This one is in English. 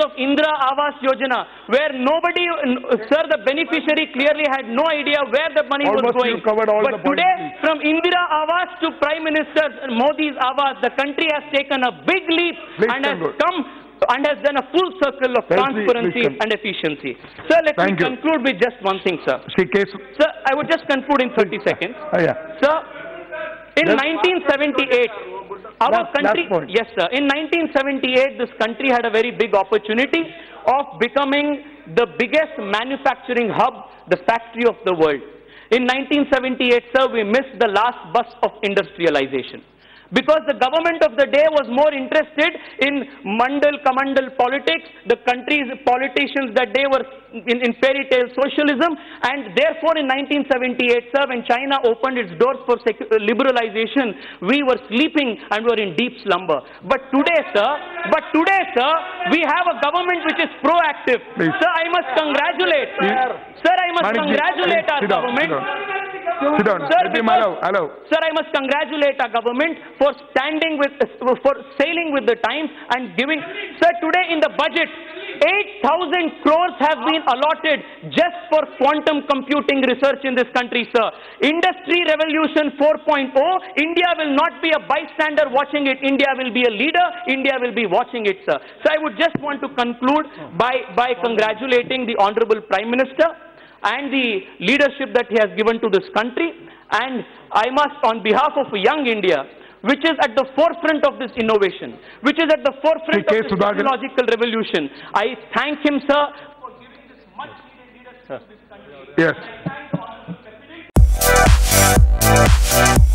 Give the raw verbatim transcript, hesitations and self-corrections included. Of Indira Awas Yojana, where nobody, sir, the beneficiary clearly had no idea where the money Almost was going. But today, points. From Indira Awas to Prime Minister Modi's Awas, the country has taken a big leap Please and has good. come and has done a full circle of Please transparency and efficiency. Sir, let Thank me you. conclude with just one thing, sir. Sir, I would just conclude in thirty seconds. Uh, yeah. Sir, in yes. nineteen seventy-eight, Our last, country, last yes sir, in nineteen seventy-eight this country had a very big opportunity of becoming the biggest manufacturing hub, the factory of the world. In nineteen seventy-eight, sir, we missed the last bus of industrialization. Because the government of the day was more interested in Mandal-Kamandal politics, the country's politicians that day were in, in fairy tale socialism, and therefore in nineteen seventy-eight, sir, when China opened its doors for liberalization, we were sleeping and were in deep slumber. But today, sir, but today, sir, we have a government which is proactive. Please. Sir, I must congratulate, Please. sir, I must Maniji, congratulate our government. Sit down. Sir, because, hello. sir, I must congratulate our government for standing with, for sailing with the times and giving. Sir, today in the budget, eight thousand crores have been allotted just for quantum computing research in this country, sir. Industry Revolution four point oh, India will not be a bystander watching it. India will be a leader. India will be watching it, sir. So I would just want to conclude by, by congratulating the Honorable Prime Minister and the leadership that he has given to this country. And I must, on behalf of young India, which is at the forefront of this innovation, which is at the forefront of this technological revolution, I thank him, sir, for giving this much-needed leadership to this country. Yes.